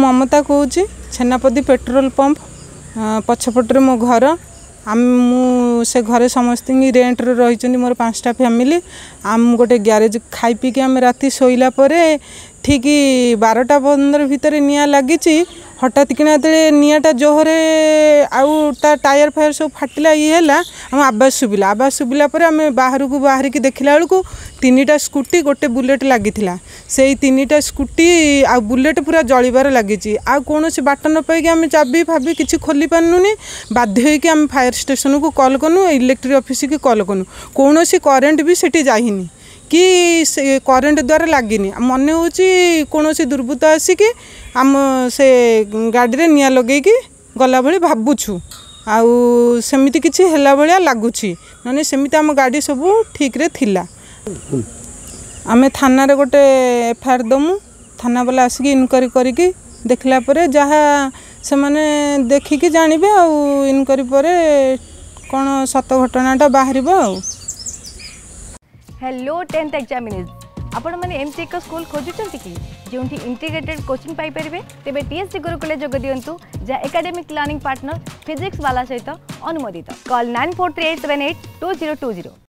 ममता कहूँ छेनापदी petrol pump पछपटे मो घर से घरे समस्ते रेन्ट्रे रही मोर 5टा फैमिली आम गोटे ग्यारेज खाई पी आम राति सोइला ठीक 12:15 भितर निया लगी हठात किना निआटा जोहरे आउटा टायर फायर सब फाटिला ये आम आवाज शुभिला आम बाहर को बाहर की देखला बेलू 3टा स्कूटी गोटे बुलेट लगी से 3टा स्कूटी आ बुलेट पूरा जलिबार लगी आ कौन बाट न पाई आम चाबी फाबी कि खोली पार्नुनी बाध्य आम फायर स्टेशन को कल करूँ इलेक्ट्रिक ऑफिस की कल करूँ कौन करेन्ट भी सेठी जाइनी कि करेन्ट द्वारा लगिनी मन हूँ कौन दुर्बृत्त आसिकी आम से गाड़ी रे निया लगे गला भाई भावुँ आमती किसी है लगुच ना सेमती आम गाड़ी सब ठीक रे थिला आम थाना रे गोटे एफआईआर दमु थाना वाला आसिक इनक्वारी करके देखला जहाँ से मैंने देखिकी जानवे इनक्वारी पर कौन सत घटनाटा बाहर आउ। हेलो 10th एग्जामिनेज आपण माने एमसी एक स्कूल खोजुचंती कि जोंठी इंटीग्रेटेड कोचिंग पाई परिबे तेबे टीएससी गुरुकुल जोग दियंतु जा एकेडमिक लर्निंग पार्टनर फिजिक्स वाला सहित अनुमोदित। कॉल 9438782020।